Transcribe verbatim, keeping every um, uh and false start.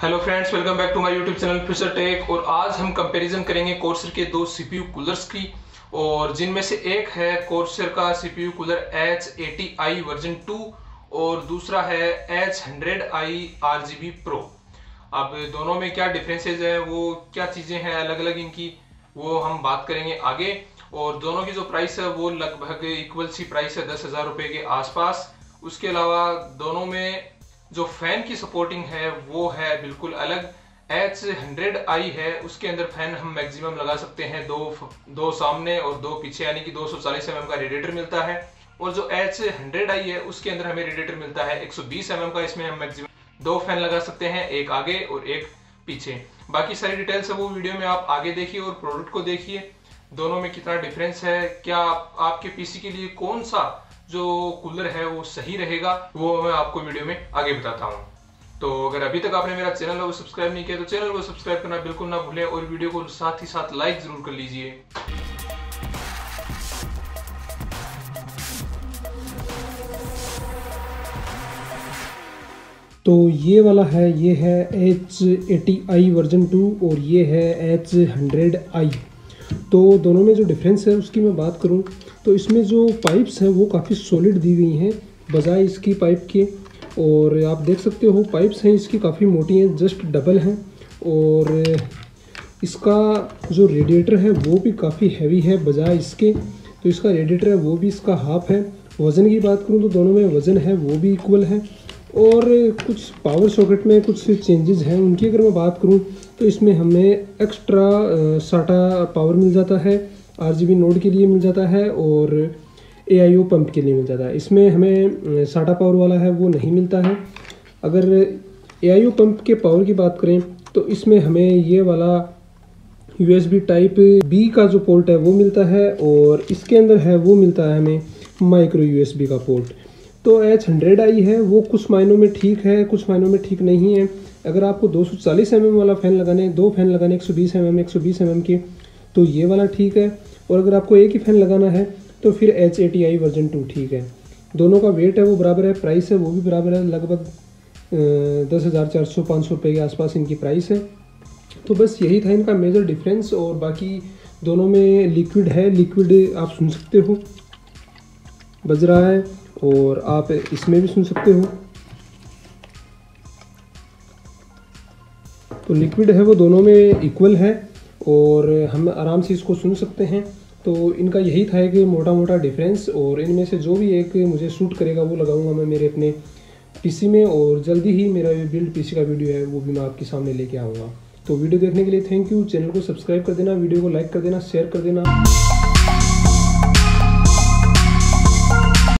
Hello friends, welcome back to my YouTube channel Future Tech. और आज हम comparison करेंगे कोर्सेर के दो सीपीयू कूलर्स की, और जिनमें से एक है कोर्सेर का CPU cooler H eighty i version two और दूसरा है H hundred i RGB pro. अब दोनों में क्या डिफरेंसेस है, वो क्या चीज़ें हैं अलग अलग इनकी, वो हम बात करेंगे आगे। और दोनों की जो प्राइस है वो लगभग इक्वल सी प्राइस है, दस हज़ार रुपये के आसपास। उसके अलावा दोनों में जो फैन की सपोर्टिंग है वो है बिल्कुल अलग। एच हंड्रेड आई है, उसके अंदर फैन हम मैक्सिमम लगा सकते हैं दो दो सामने और दो पीछे, यानी कि दो सौ चालीस एम एम का रेडिएटर मिलता है। और जो एच हंड्रेड आई है उसके अंदर हमें रेडिएटर मिलता है एक सौ बीस एम एम का। इसमें हम मैक्सिमम दो फैन लगा सकते हैं, एक आगे और एक पीछे। बाकी सारी डिटेल्स है वो वीडियो में आप आगे देखिए और प्रोडक्ट को देखिए दोनों में कितना डिफरेंस है, क्या आप, आपके पीसी के लिए कौन सा जो कूलर है वो सही रहेगा, वो मैं आपको वीडियो में आगे बताता हूँ। तो अगर अभी तक आपने मेरा चैनल को सब्सक्राइब नहीं किया तो चैनल को सब्सक्राइब करना बिल्कुल ना भूलें, और वीडियो को साथ ही साथ लाइक जरूर कर लीजिए। तो ये वाला है, ये है H eighty i version two और ये है एच हंड्रेड आई। तो दोनों में जो डिफरेंस है उसकी मैं बात करूं तो इसमें जो पाइप्स हैं वो काफ़ी सॉलिड दी गई हैं बजाय इसकी पाइप के। और आप देख सकते हो पाइप्स हैं इसकी काफ़ी मोटी हैं, जस्ट डबल हैं। और इसका जो रेडिएटर है वो भी काफ़ी हैवी है बजाय इसके, तो इसका रेडिएटर है वो भी इसका हाफ है। वज़न की बात करूं तो दोनों में वज़न है वो भी इक्वल है। और कुछ पावर सॉकेट में कुछ चेंजेस हैं, उनकी अगर मैं बात करूँ तो इसमें हमें एक्स्ट्रा साटा पावर मिल जाता है, आरजीबी नोड के लिए मिल जाता है और एआईओ पंप के लिए मिल जाता है। इसमें हमें साटा पावर वाला है वो नहीं मिलता है। अगर एआईओ पंप के पावर की बात करें तो इसमें हमें ये वाला यूएसबी टाइप बी का जो पोर्ट है वो मिलता है, और इसके अंदर है वो मिलता है हमें माइक्रो यूएसबी का पोर्ट। तो एच हंड्रेड आई है वो कुछ मायनों में ठीक है, कुछ मायनों में ठीक नहीं है। अगर आपको दो सौ चालीस एम एम वाला फ़ैन लगाने, दो फैन लगाने एक सौ बीस एम एम एक सौ बीस एम एम के, तो ये वाला ठीक है। और अगर आपको एक ही फ़ैन लगाना है तो फिर H eighty i version two ठीक है। दोनों का वेट है वो बराबर है, प्राइस है वो भी बराबर है, लगभग दस हज़ार चार सौ पाँच सौ रुपये के आसपास इनकी प्राइस है। तो बस यही था इनका मेजर डिफरेंस। और बाकी दोनों में लिक्विड है, लिक्विड आप सुन सकते हो बज रहा है, और आप इसमें भी सुन सकते हो। तो लिक्विड है वो दोनों में इक्वल है और हम आराम से इसको सुन सकते हैं। तो इनका यही था एक मोटा मोटा डिफरेंस, और इनमें से जो भी एक मुझे सूट करेगा वो लगाऊंगा मैं मेरे अपने पीसी में। और जल्दी ही मेरा ये बिल्ड पीसी का वीडियो है वो भी मैं आपके सामने लेके आऊँगा। तो वीडियो देखने के लिए थैंक यू। चैनल को सब्सक्राइब कर देना, वीडियो को लाइक कर देना, शेयर कर देना।